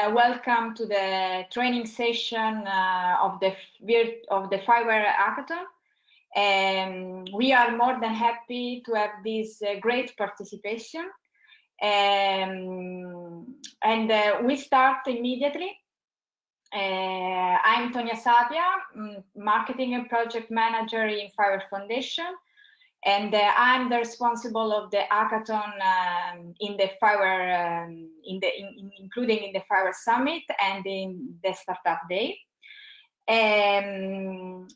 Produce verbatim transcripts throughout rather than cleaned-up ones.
Uh, welcome to the training session uh, of the of the FIWARE Hackathon. Um, we are more than happy to have this uh, great participation, um, and uh, we start immediately. Uh, I'm Tonia Sapia, Marketing and Project Manager in FIWARE Foundation, and uh, I'm the responsible of the hackathon um, in the FIWARE, um, in the in, including in the FIWARE Summit and in the Startup Day. Um,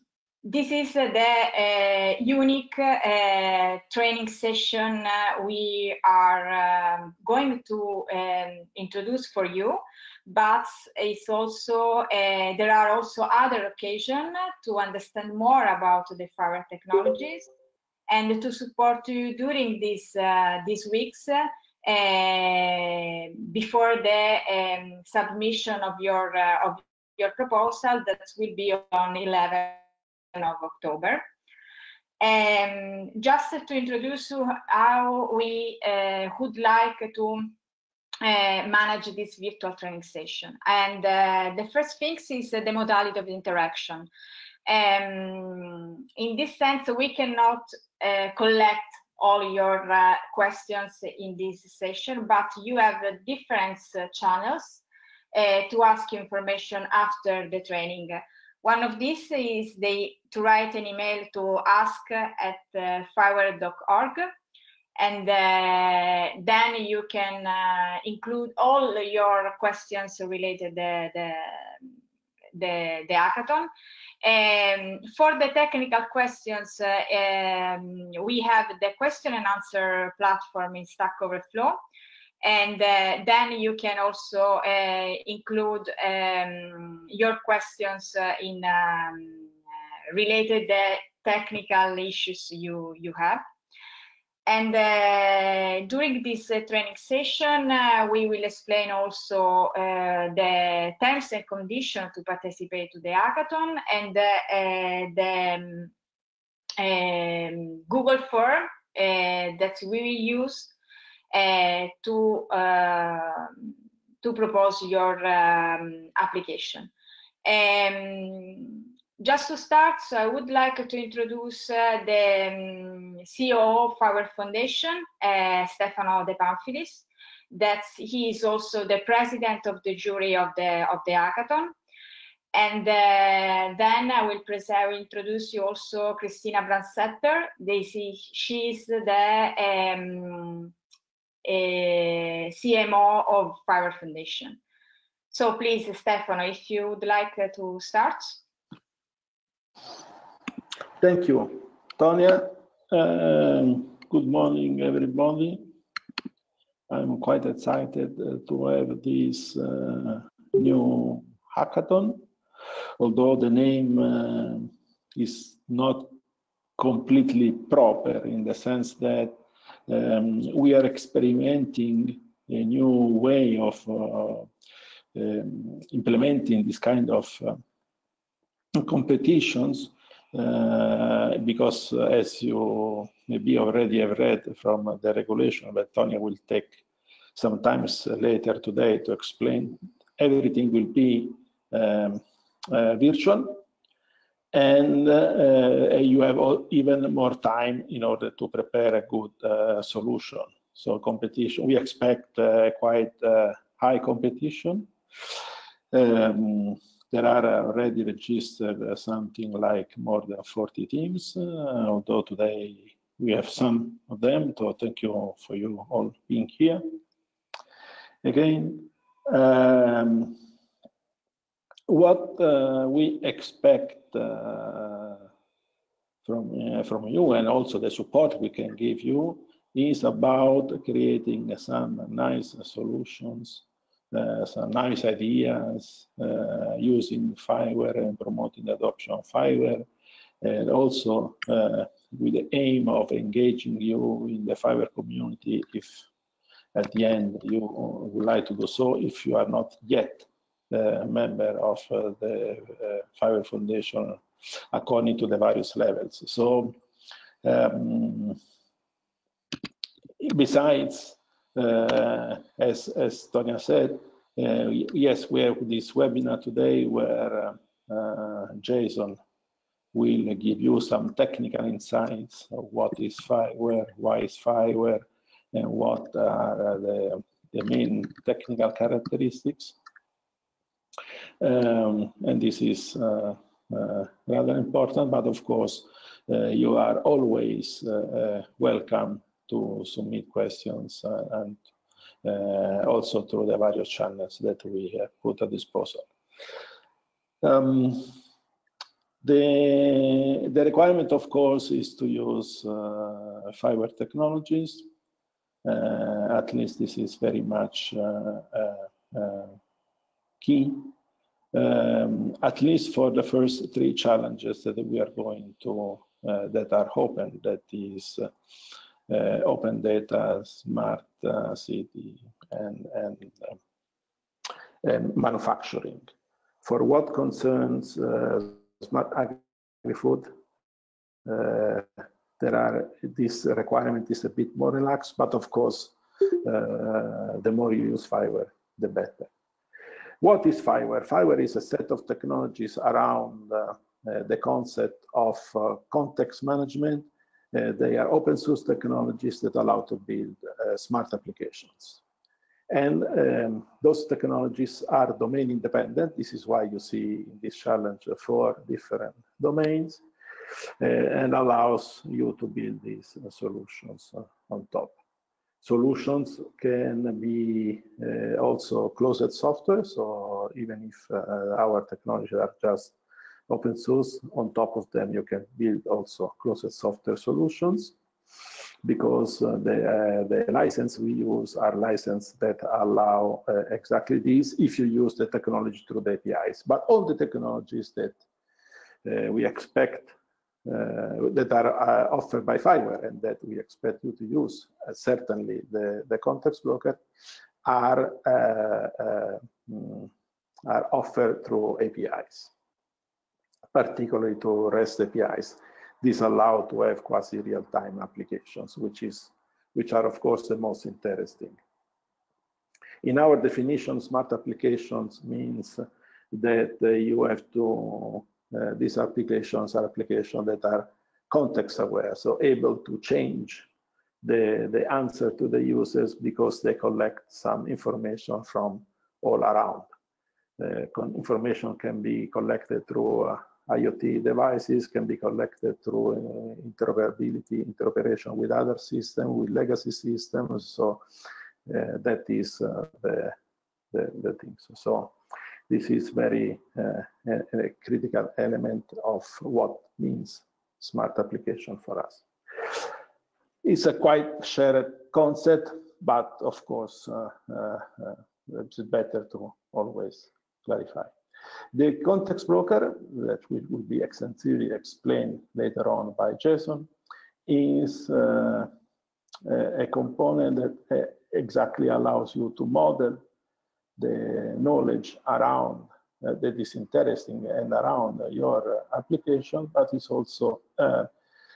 this is uh, the uh, unique uh, training session uh, we are um, going to um, introduce for you, but it's also uh, there are also other occasions to understand more about the FIWARE technologies and to support you during these uh, these weeks uh, before the um, submission of your uh, of your proposal that will be on eleventh of October. And um, just to introduce you how we uh, would like to uh, manage this virtual training session, and uh, the first thing is the modality of interaction. Um, in this sense, we cannot uh, collect all your uh, questions in this session, but you have uh, different uh, channels uh, to ask information after the training. One of these is the, to write an email to ask at uh, FIWARE dot org, and uh, then you can uh, include all your questions related to the, the, the hackathon. Um, for the technical questions, uh, um, we have the question and answer platform in Stack Overflow, and uh, then you can also uh, include um, your questions uh, in um, related the technical issues you you have. And uh, during this uh, training session, uh, we will explain also uh, the terms and conditions to participate to the hackathon, and uh, uh, the um, Google form uh, that we will use uh, to uh, to propose your um, application. Um, Just to start, so I would like to introduce uh, the um, C E O of FIWARE Foundation, uh, Stefano De Pamphilis. That he is also the president of the jury of the of the hackathon. And uh, then I will, I will introduce you also Cristina Brandstetter. She is the um, uh, C M O of FIWARE Foundation. So please, Stefano, if you would like uh, to start. Thank you, Tonia. Um, good morning, everybody. I'm quite excited uh, to have this uh, new hackathon, although the name uh, is not completely proper, in the sense that um, we are experimenting a new way of uh, um, implementing this kind of uh, competitions, uh, because uh, as you maybe already have read from the regulation, but Tonia will take sometimes later today to explain, everything will be um, uh, virtual, and uh, you have all, even more time in order to prepare a good uh, solution. So competition, we expect uh, quite uh, high competition. Um, There are already registered something like more than forty teams, uh, although today we have some of them, so thank you all for you all being here. Again, um, what uh, we expect uh, from, uh, from you, and also the support we can give you, is about creating some nice solutions, Uh, some nice ideas, uh, using FIWARE and promoting the adoption of FIWARE, and also uh, with the aim of engaging you in the FIWARE community if at the end you would like to do so, if you are not yet a member of uh, the uh, FIWARE Foundation according to the various levels. So um, besides, Uh, as, as Tonia said, Uh, yes, we have this webinar today where uh, uh, Jason will give you some technical insights of what is FIWARE, why is FIWARE, and what are the, the main technical characteristics. Um, and this is uh, uh, rather important, but of course, uh, you are always uh, uh, welcome to submit questions uh, and uh, also through the various channels that we have put at disposal. Um, The, the requirement, of course, is to use uh, FIWARE technologies. Uh, at least this is very much uh, uh, uh, key, um, at least for the first three challenges that we are going to, uh, that are open, that is uh, uh, open data, smart uh, city, and, and, uh, and manufacturing. For what concerns uh, Smart Agrifood, uh, there are, this requirement is a bit more relaxed, but of course, uh, the more you use FIWARE, the better. What is FIWARE? FIWARE is a set of technologies around uh, uh, the concept of uh, context management. Uh, they are open source technologies that allow to build uh, smart applications. And um, those technologies are domain independent. This is why you see in this challenge four different domains uh, and allows you to build these uh, solutions uh, on top. Solutions can be uh, also closed software. So even if uh, our technologies are just open source, on top of them you can build also closed software solutions, because uh, the, uh, the license we use are licenses that allow uh, exactly this if you use the technology through the A P Is. But all the technologies that uh, we expect, uh, that are uh, offered by FIWARE and that we expect you to use, uh, certainly the, the Context Broker, are, uh, uh, are offered through A P Is, particularly to REST A P Is. This allows to have quasi real-time applications, which is, which are of course the most interesting. In our definition, smart applications means that uh, you have to, uh, these applications are applications that are context aware, so able to change the, the answer to the users because they collect some information from all around. Uh, information can be collected through uh, IoT devices, can be collected through uh, interoperability, interoperation with other systems, with legacy systems. So uh, that is uh, the, the, the thing. So, so this is very uh, a, a critical element of what means smart application for us. It's a quite shared concept, but of course, uh, uh, it's better to always clarify. The Context Broker, that will be extensively explained later on by Jason, is uh, a component that exactly allows you to model the knowledge around uh, that is interesting and around your application, but it's also uh,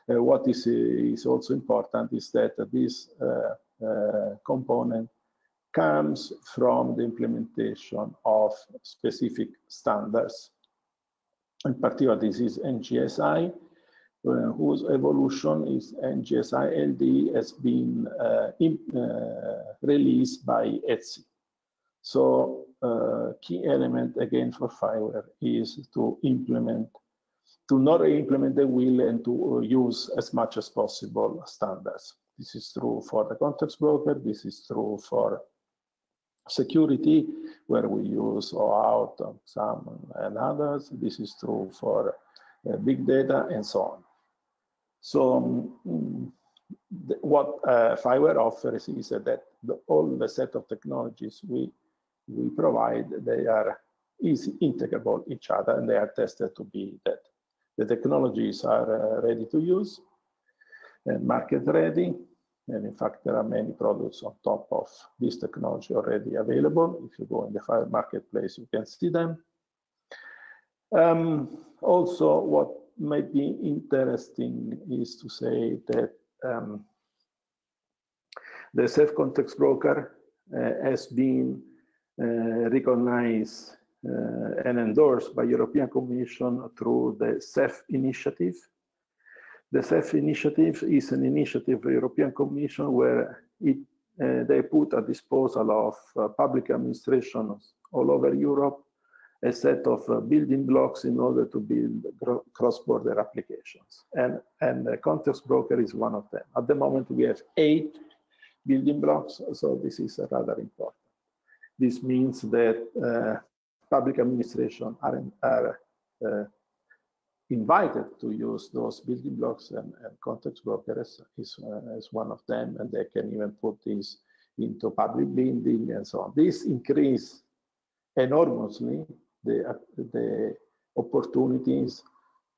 what is, is also important is that this uh, uh, component comes from the implementation of specific standards. In particular, this is N G S I, uh, whose evolution is N G S I L D has been uh, in, uh, released by E T S I. So uh, key element again for FIWARE is to implement, to not implement the wheel and to use as much as possible standards. This is true for the Context Broker, this is true for security, where we use O auth, um, some and others. This is true for uh, big data and so on. So um, the, what uh, FIWARE offers is uh, that the, all the set of technologies we, we provide, they are easy, integrable each other, and they are tested to be that. The technologies are uh, ready to use and market ready. And in fact, there are many products on top of this technology already available. If you go in the FIWARE marketplace, you can see them. Um, also, what might be interesting is to say that um, the C E F Context Broker uh, has been uh, recognized uh, and endorsed by European Commission through the C E F initiative. The C E F initiative is an initiative of the European Commission where it, uh, they put at disposal of uh, public administrations all over Europe a set of uh, building blocks in order to build cross-border applications. And, and the Context Broker is one of them. At the moment, we have eight building blocks, so this is rather important. This means that uh, public administration are, are uh, invited to use those building blocks, and, and Context Broker is, is, uh, is one of them, and they can even put this into public building and so on. This increase enormously the, the opportunities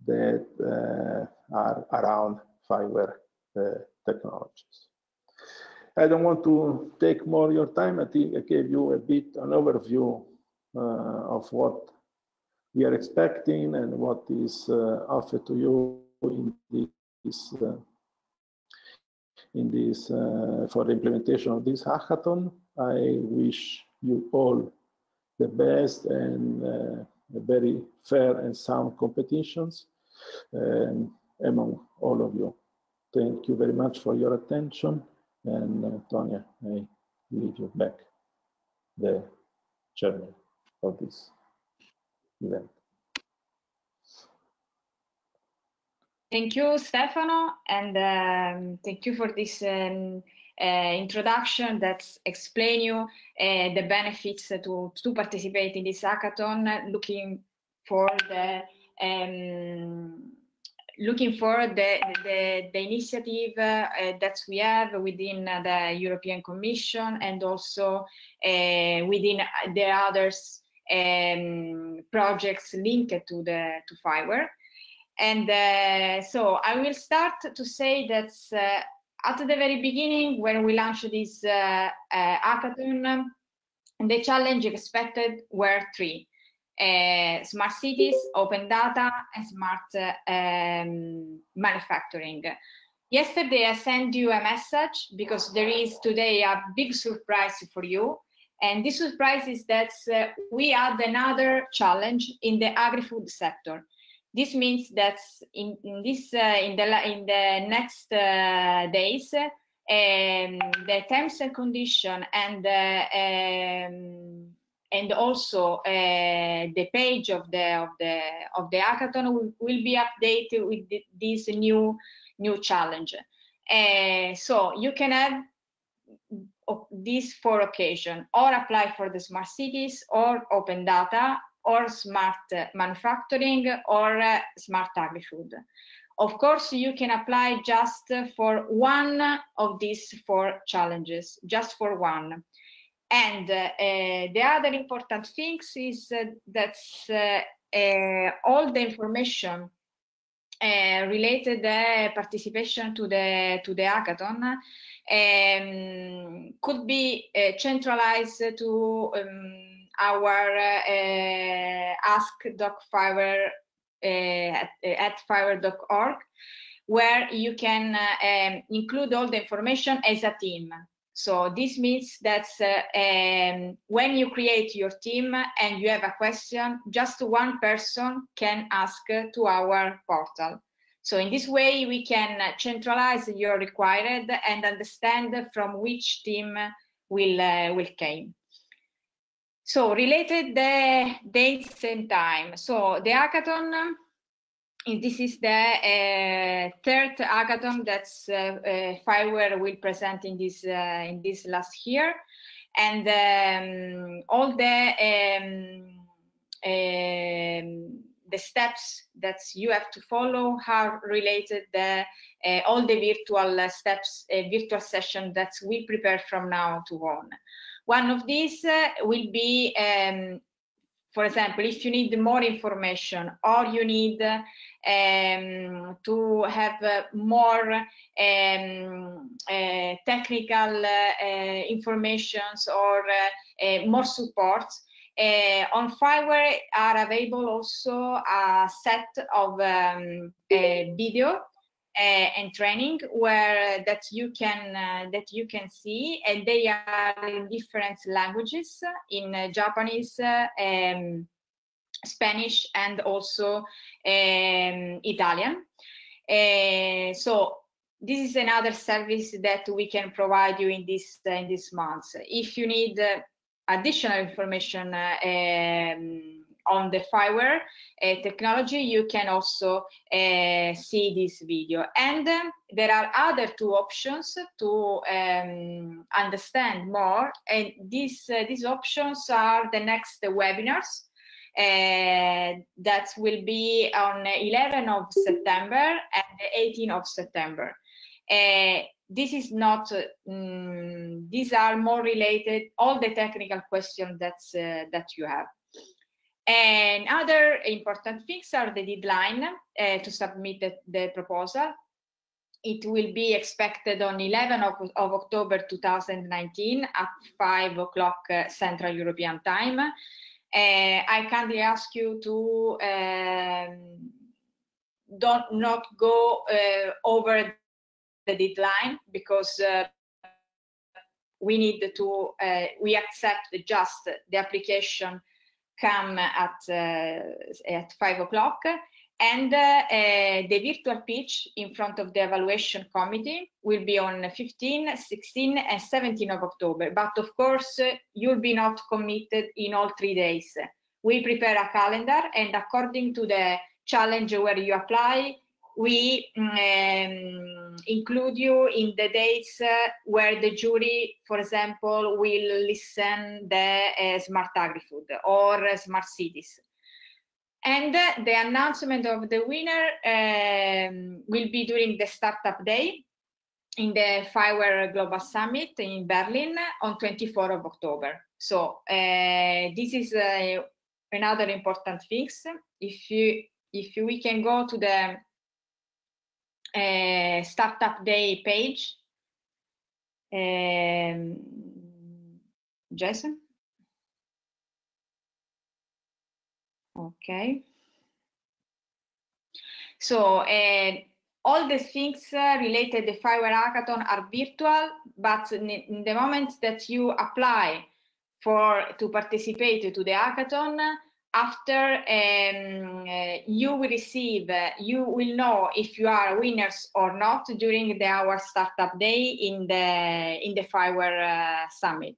that uh, are around FIWARE uh, technologies. I don't want to take more your time. I think I gave you a bit an overview uh, of what we are expecting and what is uh, offered to you in this uh, in this uh, for the implementation of this hackathon. I wish you all the best and uh, very fair and sound competitions um, among all of you. Thank you very much for your attention. And uh, Tonia, I leave you back the chairman of this event. Thank you, Stefano, and um, thank you for this um, Uh, introduction that explain you uh, the benefits to, to participate in this hackathon, looking for the um, looking for the, the, the initiative uh, uh, that we have within uh, the European Commission, and also uh, within the other um, projects linked to the to FIWARE. And uh, so I will start to say that uh, at the very beginning, when we launched this uh, uh, hackathon, the challenge expected were three: uh, smart cities, open data, and smart uh, um, manufacturing. Yesterday, I sent you a message because there is today a big surprise for you. And this surprise is that uh, we had another challenge in the agri-food sector. This means that in, in this uh, in the in the next uh, days, um, the terms and condition and uh, um, and also uh, the page of the of the of the hackathon will, will be updated with the, this new new challenge. Uh, so you can have this for occasion, or apply for the smart cities, or open data, or smart manufacturing, or uh, smart agrifood. Of course, you can apply just for one of these four challenges, just for one. And uh, uh, the other important things is uh, that uh, uh, all the information uh, related uh, participation to the to the hackathon um, could be uh, centralized to um, our uh, ask.fire uh, at, at fire dot org, where you can uh, um, include all the information as a team. So this means that uh, um, when you create your team and you have a question, just one person can ask to our portal. So in this way, we can centralize your required and understand from which team will uh, will came. So related the dates and time. So the hackathon, this is the uh, third hackathon that uh, uh, FIWARE will present in this uh, in this last year, and um, all the um, um, the steps that you have to follow are related the uh, all the virtual steps, uh, virtual session that we prepare from now to on. One of these uh, will be, um, for example, if you need more information, or you need uh, um, to have uh, more um, uh, technical uh, uh, informations, or uh, uh, more support, uh, on FIWARE are available also a set of um, uh, video uh, and training, where that you can uh, that you can see, and they are in different languages, in uh, Japanese, uh, um, Spanish, and also um, Italian. Uh, so this is another service that we can provide you in this uh, in this month. If you need uh, additional information uh, um, on the FIWARE uh, technology, you can also uh, see this video. And uh, there are other two options to um, understand more. And these uh, these options are the next webinars uh, that will be on eleventh of September and the eighteenth of September. Uh, this is not uh, mm, these are more related all the technical questions that's uh, that you have. And other important things are the deadline uh, to submit the, the proposal. It will be expected on eleventh of October two thousand nineteen at five o'clock uh, Central European time. uh, I kindly ask you to um, don't not go uh, over the deadline, because uh, we need to uh, we accept just the application come at uh, at five o'clock, and uh, uh, the virtual pitch in front of the evaluation committee will be on fifteenth, sixteenth and seventeenth of October. But of course, uh, you'll be not committed in all three days. We prepare a calendar, and according to the challenge where you apply, we um, include you in the dates uh, where the jury, for example, will listen the uh, Smart Agrifood or uh, Smart Cities. And uh, the announcement of the winner um, will be during the Startup Day in the FIWARE Global Summit in Berlin on twenty-fourth of October. So uh, this is uh, another important things. If you, if you, we can go to the Uh, Startup Day page, um, Jason. Okay. So uh, all the things uh, related to the FIWARE Hackathon are virtual, but in, in the moment that you apply for to participate to the hackathon, after um, uh, you will receive, uh, you will know if you are winners or not during the our Startup Day in the in the FIWARE uh, Summit.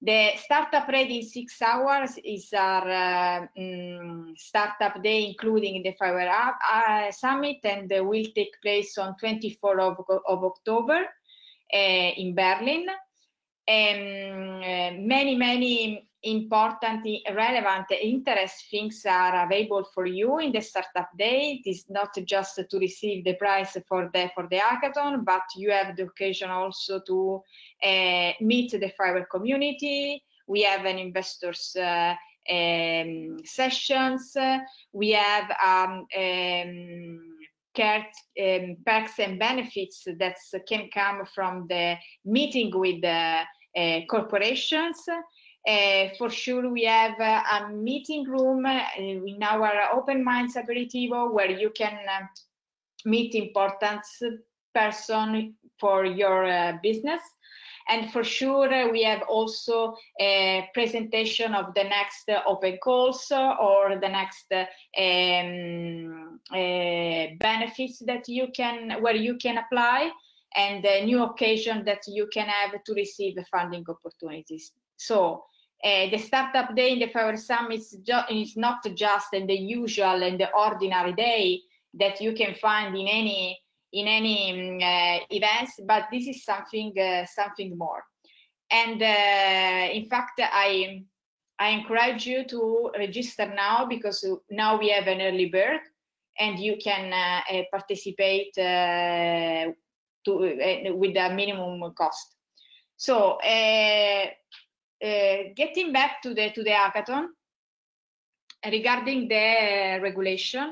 The Startup Ready in six hours is our uh, um, Startup Day, including the FIWARE uh, Summit, and uh, will take place on twenty-fourth of October uh, in Berlin. Um, uh, many, many important, relevant, interest things are available for you in the Startup Day. It is not just to receive the prize for the for the hackathon, but you have the occasion also to uh, meet the FIWARE community. We have an investors uh, um, sessions. We have um, um, care, um, perks and benefits that can come from the meeting with the uh, corporations. Uh, for sure, we have uh, a meeting room uh, in our Open Minds Aperitivo, where you can uh, meet important person for your uh, business. And for sure, uh, we have also a presentation of the next uh, open calls uh, or the next uh, um, uh, benefits that you can, where you can apply, and a new occasion that you can have to receive the funding opportunities. So Uh, the Startup Day in the FIWARE Summit is, is not just in the usual and the ordinary day that you can find in any in any uh, events, but this is something uh, something more. And uh, in fact, I I encourage you to register now, because now we have an early bird, and you can uh, participate uh, to uh, with a minimum cost. So. Uh, Uh, getting back to the to the hackathon, regarding the uh, regulation,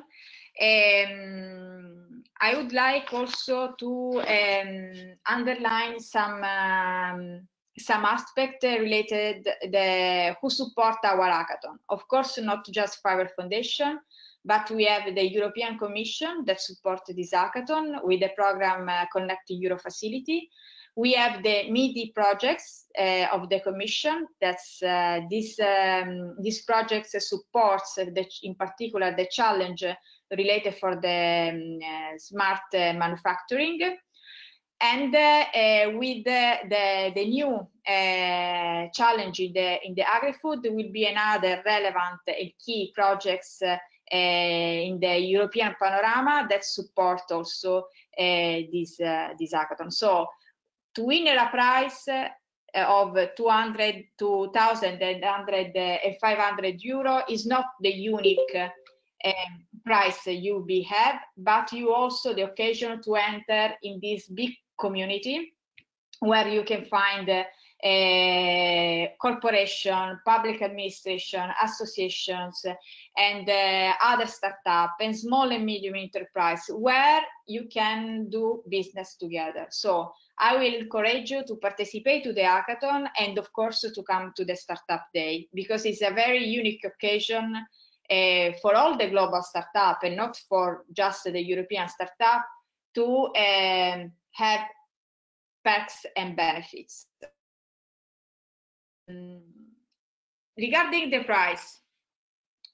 um, I would like also to um, underline some um, some aspect related the who support our hackathon. Of course, not just FIWARE Foundation, But we have the European Commission that supported this hackathon with the program uh, Connecting Euro Facility. We have the MIDI projects uh, of the Commission. That's uh, this um, this project supports the, in particular the challenge related for the um, uh, smart uh, manufacturing. And uh, uh, with the, the, the new uh, challenge in the, in the agri-food, there will be another relevant and uh, key projects uh, uh, in the European panorama that support also uh, this, uh, this hackathon. So to win a prize uh, of two thousand, one hundred and five hundred euro is not the unique uh, Um, price you be have, but you also the occasion to enter in this big community where you can find uh, uh, corporation, public administration, associations, and uh, other startup and small and medium enterprise where you can do business together. So I will encourage you to participate to the hackathon and of course to come to the startup day, because it's a very unique occasion Uh, for all the global startup and not for just the European startup to um, have perks and benefits. Um, regarding the price,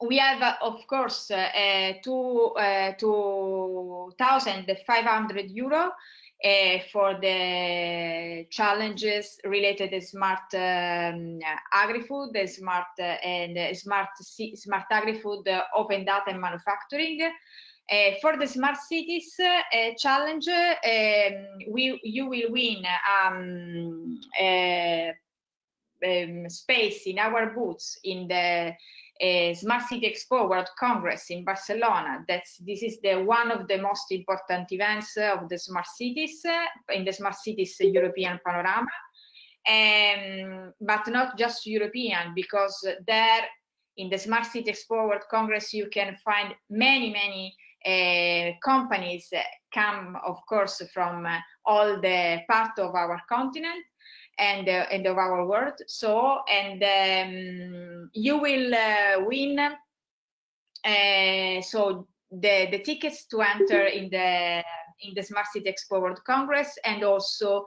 we have uh, of course uh, two uh, two thousand five hundred euro uh, for the challenges related to smart um, agri-food, the smart uh, and uh, smart smart agri-food, uh, open data and manufacturing. Uh, for the smart cities uh, challenge, um, we you will win um, uh, um, space in our booths in the Uh, Smart City Expo World Congress in Barcelona. That's this is the one of the most important events of the smart cities uh, in the smart cities European panorama, um, but not just European, because there in the Smart City Expo World Congress you can find many many uh, companies that come of course from uh, all the part of our continent and uh, end of our world. So, and um, you will uh, win uh, so the the tickets to enter in the in the Smart City Expo World Congress, and also uh,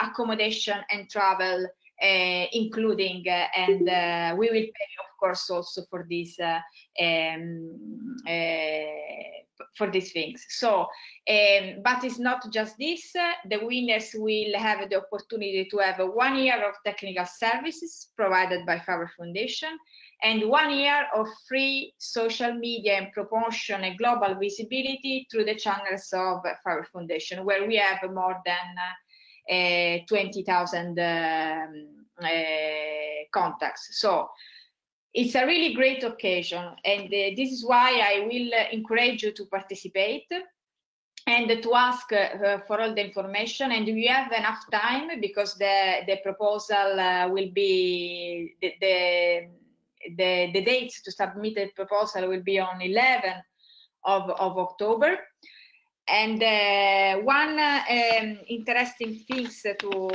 accommodation and travel uh, including uh, and uh, we will pay of course also for these uh, um, uh, for these things. So um, but it's not just this. Uh, the winners will have the opportunity to have uh, one year of technical services provided by FIWARE Foundation and one year of free social media and promotion and global visibility through the channels of FIWARE Foundation, where we have more than uh, twenty thousand um, uh, contacts. So it's a really great occasion, and uh, this is why I will uh, encourage you to participate and uh, to ask uh, for all the information. And we have enough time, because the, the proposal uh, will be, the, the, the, the dates to submit the proposal will be on eleventh of October. And uh, one uh, um, interesting thing to,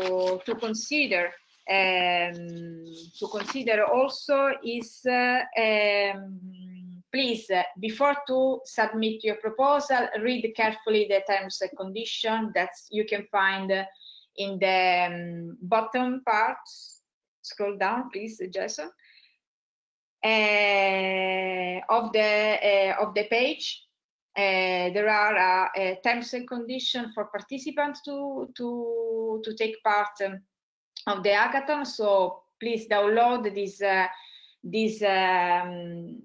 to consider Um, to consider also is uh, um, please uh, before to submit your proposal, read carefully the terms and conditions that you can find uh, in the um, bottom part. Scroll down please, Jason, uh, of the uh, of the page. Uh, there are uh, uh, terms and conditions for participants to to to take part um, of the hackathon, so please download this uh, this um,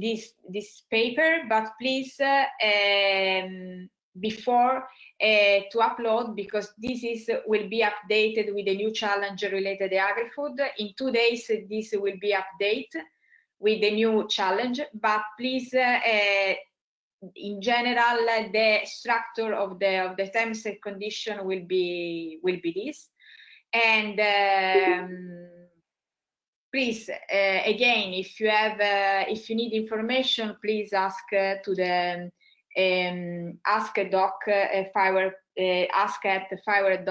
this this paper, but please uh, um, before uh, to upload, because this is will be updated with the new challenge related to agri-food. In two days this will be updated with the new challenge, but please uh, uh, in general the structure of the of the terms and condition will be will be this. And um, please, uh, again, if you have, uh, if you need information, please ask uh, to the um, ask a doc, uh, FIWARE, uh, ask at FIWARE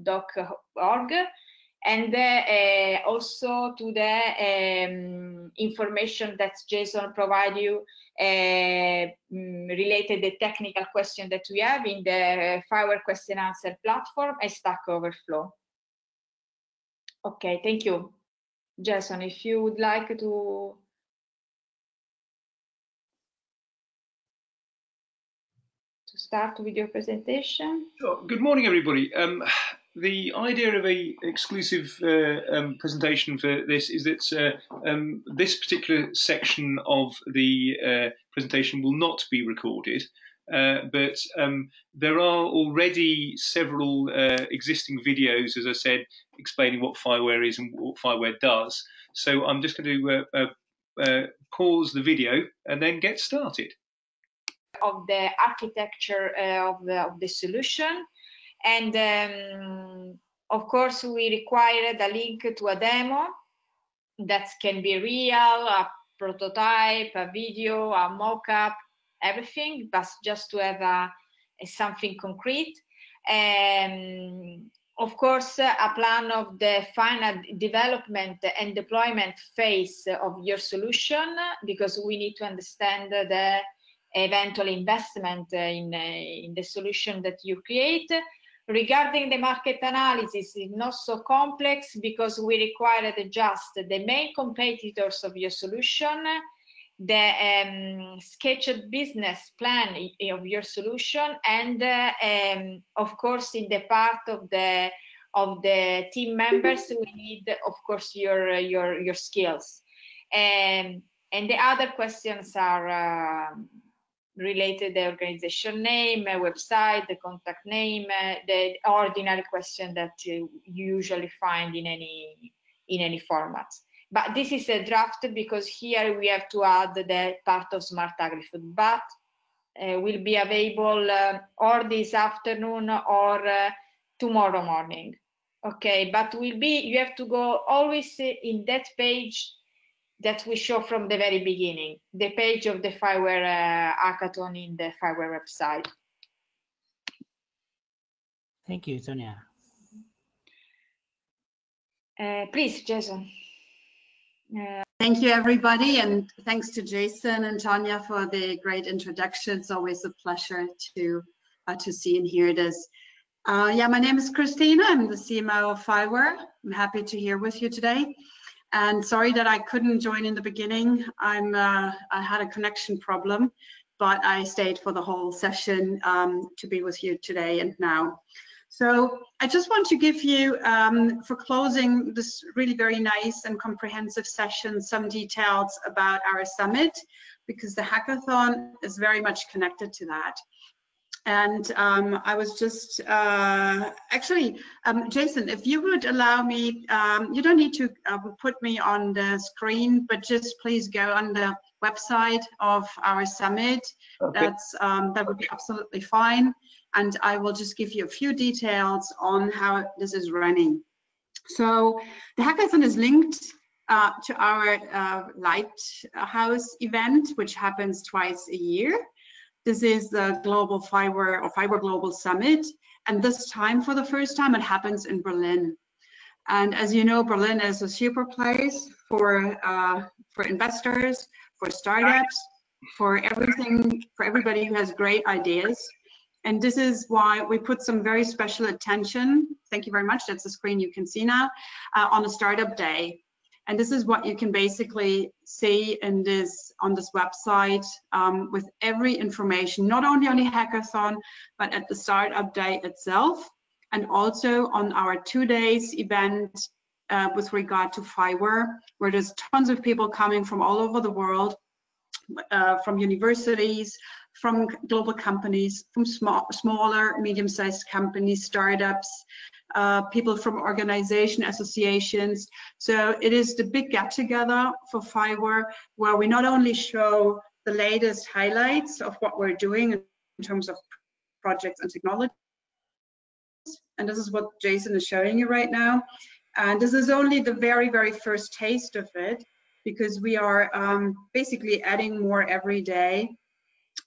dot org, and uh, uh, also to the um, information that Jason provided you uh, related to the technical question that we have in the FIWARE question answer platform and Stack Overflow. Okay, thank you. Jason, if you would like to... start with your presentation. Sure. Good morning, everybody. Um, the idea of a exclusive uh, um, presentation for this is that uh, um, this particular section of the uh, presentation will not be recorded, uh, but um, there are already several uh, existing videos, as I said, explaining what FIWARE is and what FIWARE does. So I'm just going to uh, uh, uh, pause the video and then get started. Of the architecture uh, of, the, of the solution, and um, of course we required a link to a demo that can be real, a prototype, a video, a mock-up, everything, but just to have a, a something concrete. Um, of course, a plan of the final development and deployment phase of your solution, because we need to understand the eventual investment in, uh, in the solution that you create. Regarding the market analysis, it's not so complex because we require just the main competitors of your solution, the um, sketched business plan of your solution, and uh, um, of course in the part of the of the team members we need of course your your your skills, um, and the other questions are uh, related the organization name, website, the contact name, uh, the ordinary question that you usually find in any in any format. But this is a draft because here we have to add the part of Smart Agrifood, but uh, will be available uh, or this afternoon or uh, tomorrow morning. Okay, but will be you have to go always in that page that we show from the very beginning, the page of the FIWARE uh, hackathon in the FIWARE website. Thank you, Tonia. Uh, please, Jason. Uh, Thank you, everybody, and thanks to Jason and Tonia for the great introduction. It's always a pleasure to, uh, to see and hear this. Uh, yeah, my name is Cristina. I'm the C M O of FIWARE. I'm happy to hear with you today. And sorry that I couldn't join in the beginning. I'm, uh, I had a connection problem, but I stayed for the whole session um, to be with you today and now. So I just want to give you, um, for closing this really very nice and comprehensive session, some details about our summit, because the hackathon is very much connected to that. And um, I was just, uh, actually, um, Jason, if you would allow me, um, you don't need to um, put me on the screen, but just please go on the website of our summit. Okay. That's, um, that would be absolutely fine. And I will just give you a few details on how this is running. So the hackathon is linked uh, to our uh, Lighthouse event, which happens twice a year. This is the Global FIWARE or FIWARE Global Summit, and this time, for the first time, it happens in Berlin. And as you know, Berlin is a super place for uh, for investors, for startups, for everything, for everybody who has great ideas. And this is why we put some very special attention. Thank you very much. That's the screen you can see now uh, on a startup day. And this is what you can basically see in this, on this website um, with every information, not only on the hackathon, but at the startup day itself, and also on our two days event uh, with regard to FIWARE, where there's tons of people coming from all over the world, uh, from universities, from global companies, from small, smaller, medium-sized companies, startups, uh, people from organization, associations. So it is the big get-together for FIWARE, where we not only show the latest highlights of what we're doing in terms of projects and technologies, and this is what Jason is showing you right now. And this is only the very, very first taste of it, because we are um, basically adding more every day.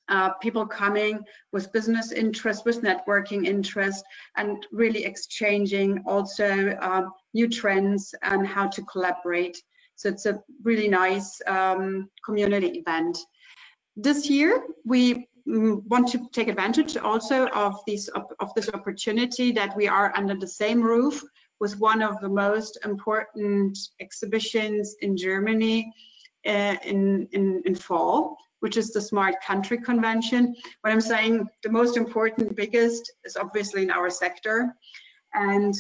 uh, people coming with business interest, with networking interest, and really exchanging also uh, new trends and how to collaborate. So it's a really nice um, community event. This year, we want to take advantage also of, these, of this opportunity that we are under the same roof with one of the most important exhibitions in Germany uh, in, in, in fall, which is the Smart Country Convention. What I'm saying, the most important, biggest, is obviously in our sector. And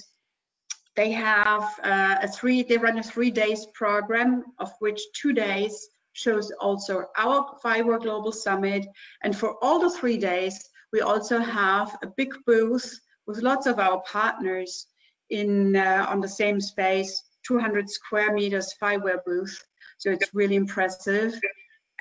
they have uh, a three, they run a three days program, of which two days shows also our FIWARE Global Summit. And for all the three days, we also have a big booth with lots of our partners in uh, on the same space, two hundred square meters FIWARE booth. So it's really impressive.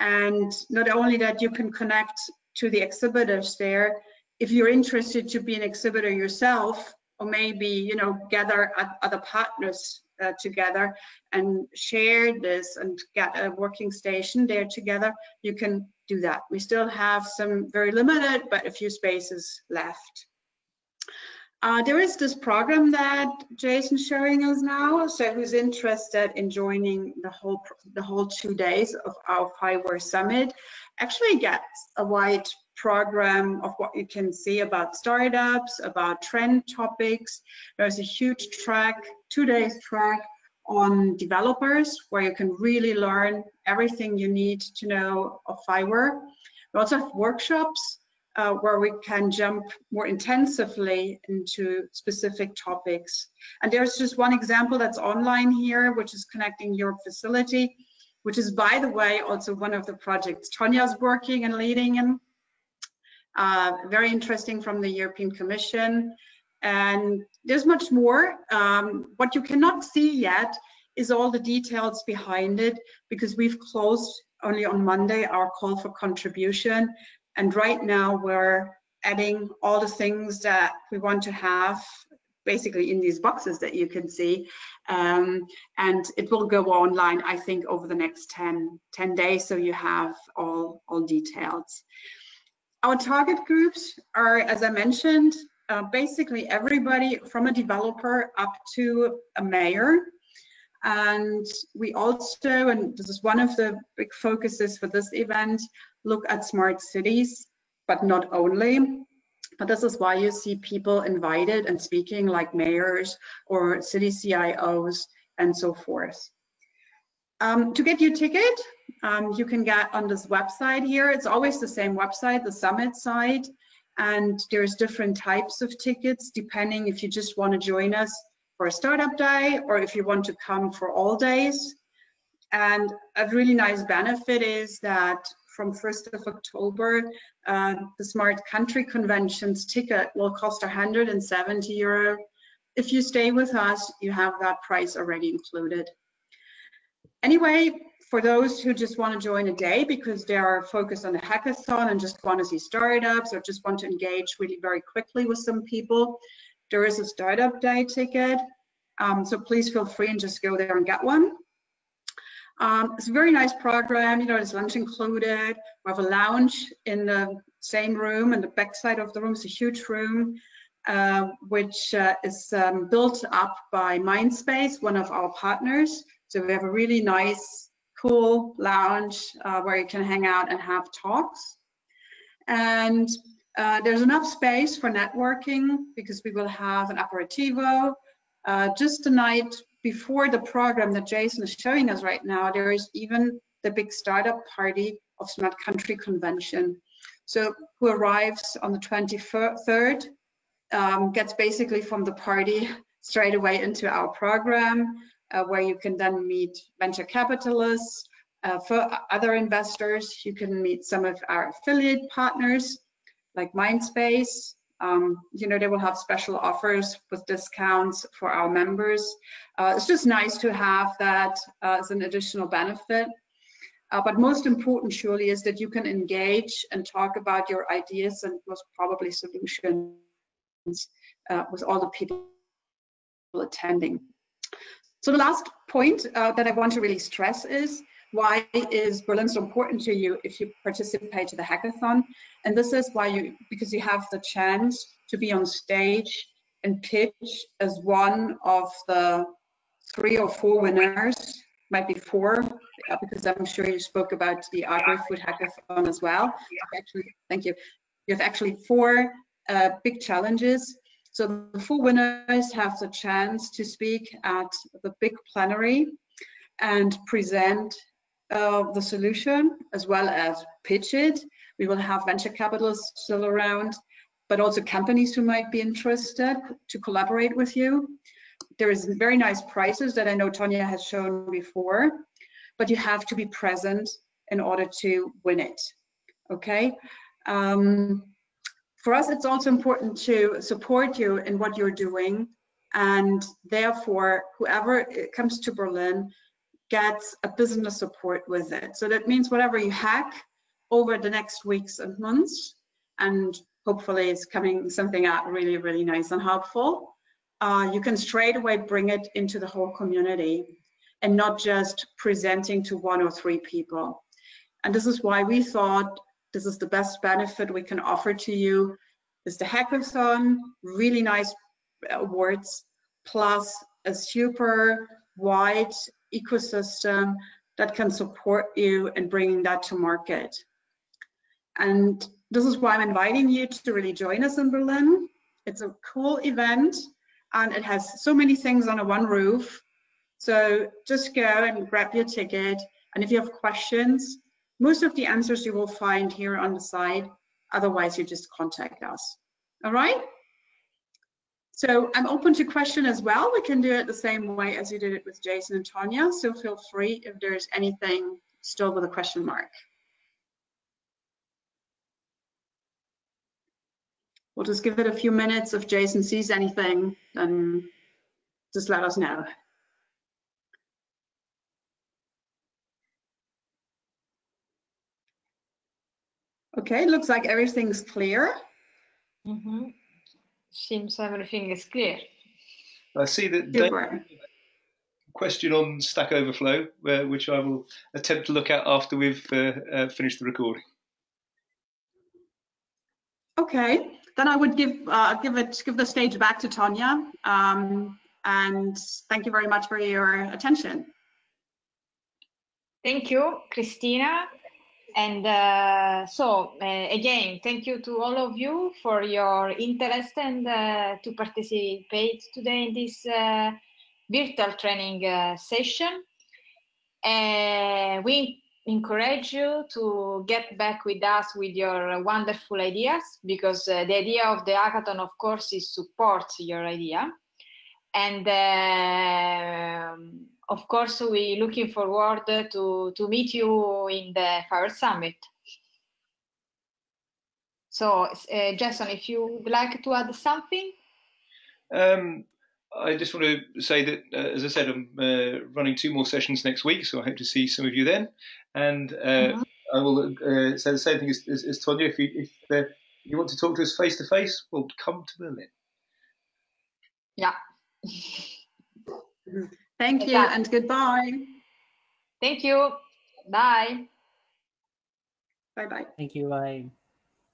And not only that, you can connect to the exhibitors there. If you're interested to be an exhibitor yourself, or maybe, you know, gather other partners uh, together and share this and get a working station there together, you can do that. We still have some very limited, but a few spaces left. Uh, there is this program that Jason's showing us now. So who's interested in joining the whole the whole two days of our FIWARE Summit actually gets a wide program of what you can see about startups, about trend topics. There's a huge track, two days track on developers, where you can really learn everything you need to know of FIWARE. We also have workshops Uh, where we can jump more intensively into specific topics. And there's just one example that's online here, which is Connecting Europe Facility, which is, by the way, also one of the projects Tonia's working and leading in. Uh, very interesting, from the European Commission. And there's much more. Um, what you cannot see yet is all the details behind it, because we've closed only on Monday our call for contribution. And right now we're adding all the things that we want to have basically in these boxes that you can see. Um, and it will go online, I think, over the next ten, ten days. So you have all, all details. Our target groups are, as I mentioned, uh, basically everybody from a developer up to a mayor. And we also, and this is one of the big focuses for this event, look at smart cities, but not only. But this is why you see people invited and speaking, like mayors or city C I Os and so forth. Um, to get your ticket, um, you can get on this website here. It's always the same website, the summit site, and there's different types of tickets depending if you just want to join us for a startup day, or if you want to come for all days. And a really nice benefit is that from first of October, uh, the Smart Country Convention's ticket will cost one hundred seventy euro. If you stay with us, you have that price already included. Anyway, for those who just want to join a day because they are focused on a hackathon and just want to see startups or just want to engage really very quickly with some people, there is a startup day ticket, um, so please feel free and just go there and get one. Um, it's a very nice program, you know, there's lunch included. We have a lounge in the same room, and the backside of the room is a huge room, uh, which uh, is um, built up by Mindspace, one of our partners. So we have a really nice, cool lounge uh, where you can hang out and have talks. And Uh, there's enough space for networking, because we will have an aperitivo. Uh, just the night before the program that Jason is showing us right now, there is even the big startup party of Smart Country Convention. So who arrives on the twenty-third um, gets basically from the party straight away into our program, uh, where you can then meet venture capitalists, uh, for other investors. You can meet some of our affiliate partners, like Mindspace. Um, you know, they will have special offers with discounts for our members. Uh, it's just nice to have that uh, as an additional benefit. Uh, but most important, surely, is that you can engage and talk about your ideas and most probably solutions uh, with all the people attending. So the last point uh, that I want to really stress is why is Berlin so important to you if you participate in the hackathon? And this is why you, because you have the chance to be on stage and pitch as one of the three or four winners, might be four, because I'm sure you spoke about the Agrifood hackathon as well. Yeah. Actually, thank you. You have actually four uh, big challenges. So the four winners have the chance to speak at the big plenary and present uh, the solution as well as pitch it. We will have venture capitalists still around, but also companies who might be interested to collaborate with you. There is very nice prizes that I know Tonia has shown before, but you have to be present in order to win it, okay? Um, for us, it's also important to support you in what you're doing, and therefore, whoever comes to Berlin gets a business support with it. So that means whatever you hack over the next weeks and months, and hopefully it's coming something out really, really nice and helpful, Uh, you can straight away bring it into the whole community and not just presenting to one or three people. And this is why we thought this is the best benefit we can offer to you, is the hackathon, really nice awards, plus a super wide ecosystem that can support you in bringing that to market. And this is why I'm inviting you to really join us in Berlin. It's a cool event, and it has so many things under one roof. So just go and grab your ticket. And if you have questions, most of the answers you will find here on the side. Otherwise, you just contact us. All right? So I'm open to question as well. We can do it the same way as you did it with Jason and Tonia. So feel free if there's anything still with a question mark. We'll just give it a few minutes. If Jason sees anything, then just let us know. Okay, looks like everything's clear. Mm-hmm. Seems everything is clear. I see that David, question on Stack Overflow, where, which I will attempt to look at after we've uh, uh, finished the recording. Okay. Then I would give uh, give it give the stage back to Tonia, um, and thank you very much for your attention. Thank you, Cristina, and uh, so uh, again, thank you to all of you for your interest and uh, to participate today in this uh, virtual training uh, session. Uh, we. encourage you to get back with us with your wonderful ideas, because uh, the idea of the hackathon, of course, is support your idea. And uh, of course, we're looking forward to, to meet you in the FIWARE Summit. So, uh, Jason, if you would like to add something? Um. I just want to say that, uh, as I said, I'm uh, running two more sessions next week, so I hope to see some of you then. And uh, mm-hmm. I will uh, say the same thing as, as, as Tonia. If you, if uh, you want to talk to us face to face, well, come to Berlin. Yeah. Thank you, yeah. And goodbye. Thank you. Bye. Bye bye. Thank you. Bye.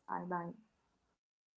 Bye bye.